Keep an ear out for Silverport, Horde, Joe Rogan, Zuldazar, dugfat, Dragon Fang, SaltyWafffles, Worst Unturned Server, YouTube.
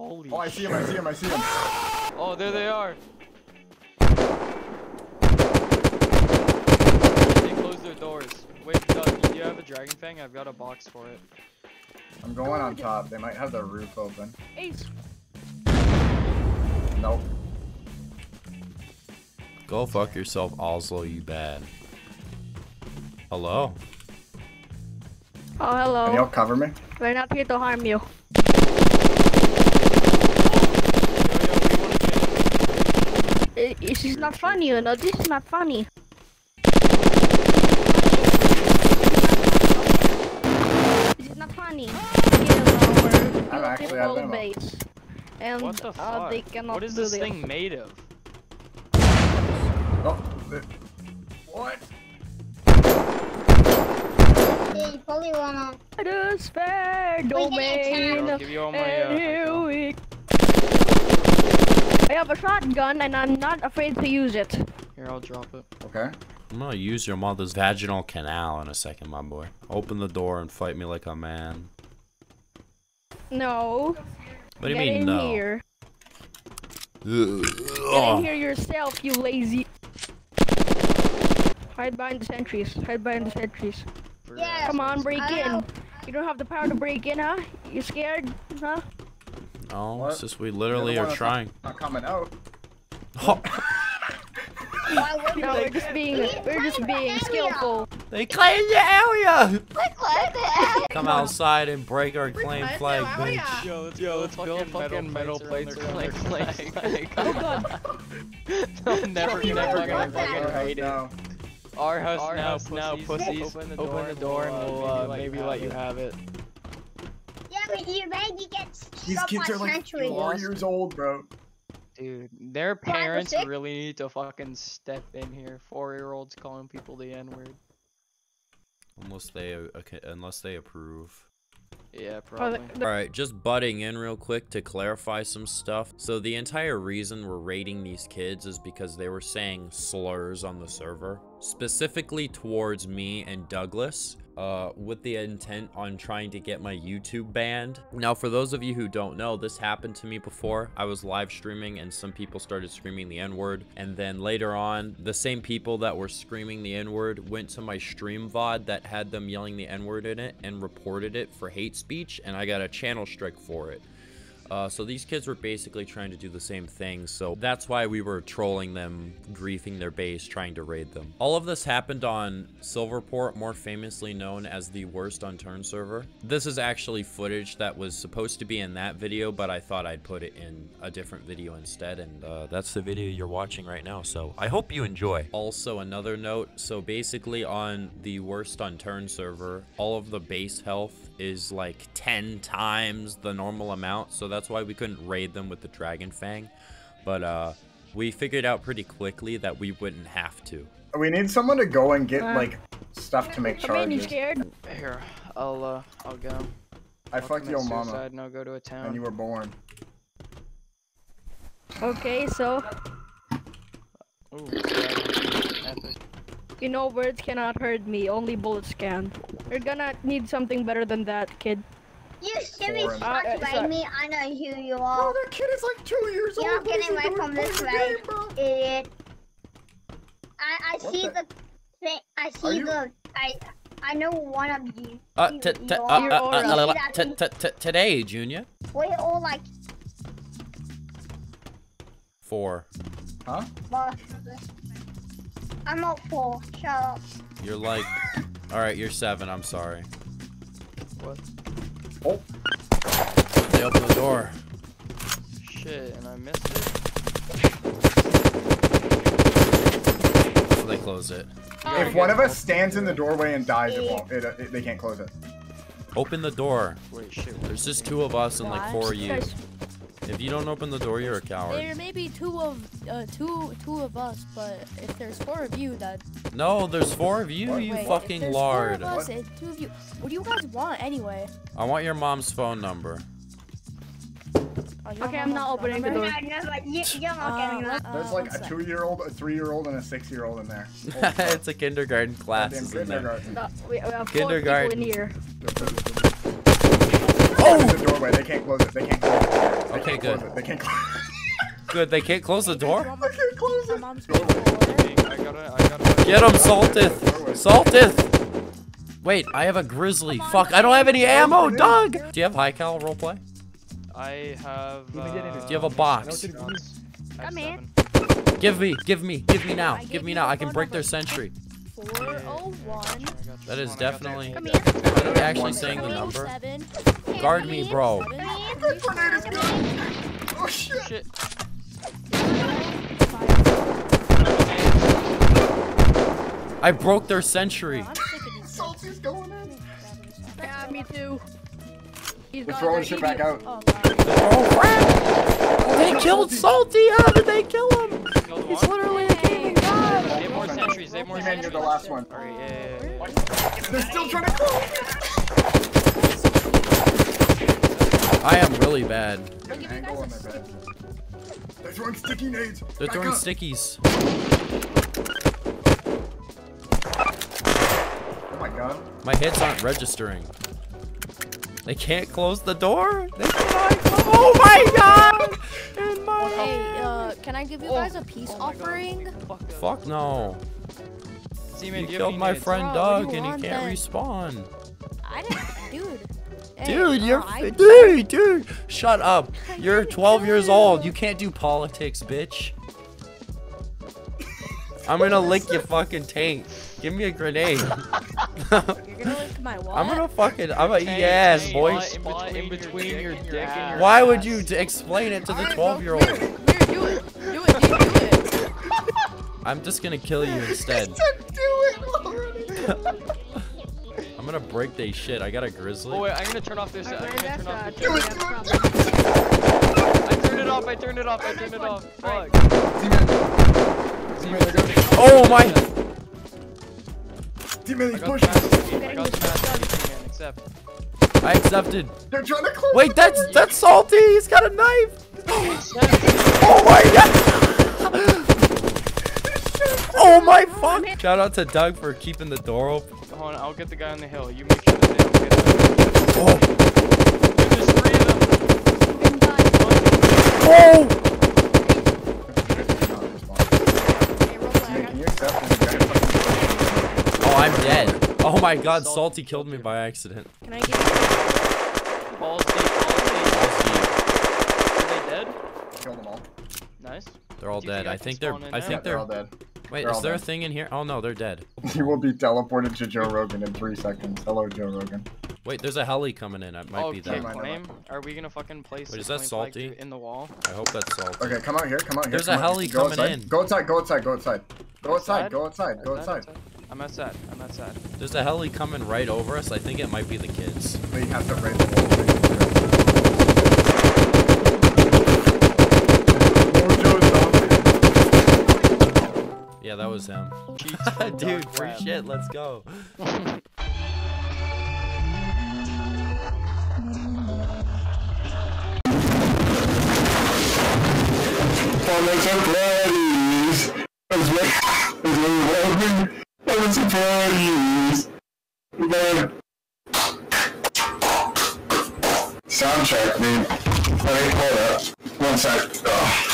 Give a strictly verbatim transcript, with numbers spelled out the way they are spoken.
Holy. Oh, I see him, I see him, I see him. Oh, there they are. They closed their doors. Wait, Doug, do you have a Dragon Fang? I've got a box for it. I'm going on top. They might have the roof open. Ace. Nope. Go fuck yourself, Oslo, you bad. Hello? Oh, hello. Can you help cover me? We're not here to harm you. It, this is not funny, you know. This is not funny. This is not funny. I'm actually at the base. And what the fuck? Uh, they cannot what is this, this thing made of? Oh, what? They probably wanna. The spare domain. I'll give you all my. Uh, here we I have a shotgun and I'm not afraid to use it. Here, I'll drop it. Okay. I'm gonna use your mother's vaginal canal in a second, my boy. Open the door and fight me like a man. No. What do you Get mean, in no? Here. Get in here yourself, you lazy. Hide behind the sentries. Hide behind the sentries. Yes. Come on, break I in. Know. You don't have the power to break in, huh? You scared, huh? No, what? It's just we literally are trying. Not coming out. Oh. No, we're just being, we're just being skillful. They claimed your area! They claimed the area! Come outside and break our claim flag, bitch. Yo, let's, Yo, let's build fucking metal plates on their claim flag. Oh god. They'll never, never gonna fucking hide it. Our house, our now, house now, pussies. Open the door, Open the door and we'll uh, maybe let you have it. Yeah, but you're right, you get These kids are like four years old, bro. Dude, their parents really need to fucking step in here. Four-year-olds calling people the N-word. Unless they, okay, unless they approve. Yeah, probably. Alright, just butting in real quick to clarify some stuff. So the entire reason we're raiding these kids is because they were saying slurs on the server. Specifically towards me and Douglas. Uh, with the intent on trying to get my YouTube banned. Now, for those of you who don't know, this happened to me before. I was live streaming and some people started screaming the N-word. And then later on, the same people that were screaming the N-word went to my stream V O D that had them yelling the N-word in it and reported it for hate speech. And I got a channel strike for it. Uh, so these kids were basically trying to do the same thing, so that's why we were trolling them, griefing their base, trying to raid them. All of this happened on Silverport, more famously known as the Worst Unturned Server. This is actually footage that was supposed to be in that video, but I thought I'd put it in a different video instead, and uh, that's the video you're watching right now, so I hope you enjoy. Also, another note, so basically on the Worst Unturned Server, all of the base health is like ten times the normal amount, so that's That's why we couldn't raid them with the Dragon Fang, but uh, we figured out pretty quickly that we wouldn't have to. We need someone to go and get uh, like stuff to make charges. Scared. Here, I'll uh, I'll go. I I'll fucked your mama. And I'll go to a town. And you were born. Okay, so. Ooh, you know, words cannot hurt me. Only bullets can. You're gonna need something better than that, kid. You should be sponsored by me, I know who you are. Oh, that kid is like two years You're old. You're not getting away from this, right? Idiot. I, I see the, the thing, I see you... the, I I know one of you. Uh, you, you uh, uh, uh, uh today, Junior. We're all like... Four. Huh? Well, I'm not four, shut up. You're like, alright, you're seven, I'm sorry. What? Oh. They opened the door. Shit, and I missed it. So they close it. Oh, if one of us stands in the doorway and dies, it won't. It, it, they can't close it. Open the door. Wait, shit. There's just two of us and like four of you. If you don't open the door, you're a coward. There may be two of uh, two two of us, but if there's four of you, that. No, there's four of you. What? You Wait, fucking if lard. Four of us, if two of you. What do you guys want anyway? I want your mom's phone number. Oh, okay, I'm not opening the door. No, no, no, you, you're not getting that. There's like a two-year-old, a three-year-old, and a six-year-old in there. It's a kindergarten class. Damn, kindergarten. No, we, we have kindergarten. Four people in here. Oh! They can't close it. They can't close it. They okay, good. They can't close it. Good, they can't close the door? I can't close it. I gotta, I gotta... Get him, Saltith. Saltith. Wait, I have a grizzly. Fuck, I don't have any ammo, Doug. Do you have high cal roleplay? I have, uh, do you have a box? Come here. Give me, give me, give me now. Give me now. I can break their sentry. four oh one. That is definitely. Come here. I'm not actually saying the number. Guard me, bro. Oh shit. I broke their sentry. Salty's going in. Yeah, me too. He's We're throwing shit back out. Oh, oh, they killed Salty! How did they kill him? He's literally a gaming god! They have more sentries, they have more you sentries. You're the last one. Alright, yeah, yeah, yeah. They're still trying to kill. I am really bad. They're throwing sticky nades. They're back throwing up. Stickies. Oh my god. My hits aren't registering. They can't close the door? They cannot close. Oh my god! In my hey, uh, can I give you guys a peace oh offering? God. Fuck no. See, man, you killed my nades. friend Doug oh, and he can't then? respawn. I didn't- dude. Hey, dude, you're- I, dude, dude! Shut up. You're twelve years old. You can't do politics, bitch. I'm gonna lick your fucking taint. Give me a grenade. You're gonna lick my wallet? I'm gonna fucking, I'm gonna eat ass, boys. In between your dick and your Why would you explain it to the twelve year old? Here, do it. Do it, do it. I'm just gonna kill you instead. Do it. I'm gonna break they shit. I got a grizzly. Oh, wait, I'm gonna turn off this. I'm gonna turn off the I turned it off, I turned it off, I turned it off. Fuck. Oh my! I accepted. They're trying to close. Wait, that's that's Salty. He's got a knife. Oh my god! Oh my fuck! Shout out to Doug for keeping the door open. Hold on, I'll get the guy on the hill. You make sure that they don't get the oh. Dude, there's three of them. Oh! I'm dead. Oh my god, Salty killed me by accident. Can I get you? Balls deep, balls deep. Are they dead? Killed them all. Nice. They're all dead. I think they're I think they're all dead. Wait, is there a thing in here? Oh no, they're dead. You will be teleported to Joe Rogan in three seconds. Hello, Joe Rogan. Wait, there's a heli coming in. It might be that. Are we gonna fucking place? Wait, is that Salty in the wall? I hope that's Salty. Okay, come out here. Come out here. There's a heli coming in. Go outside. Go outside. Go outside. Go outside. Go outside. Go outside. I'm outside. I'm outside. There's a heli coming right over us. I think it might be the kids. But you have to raise the wall. Yeah, that was him. Dude, free shit. Let's go. I'm surprised. Man. Soundtrack, man. Wait, hold up. One sec. Oh.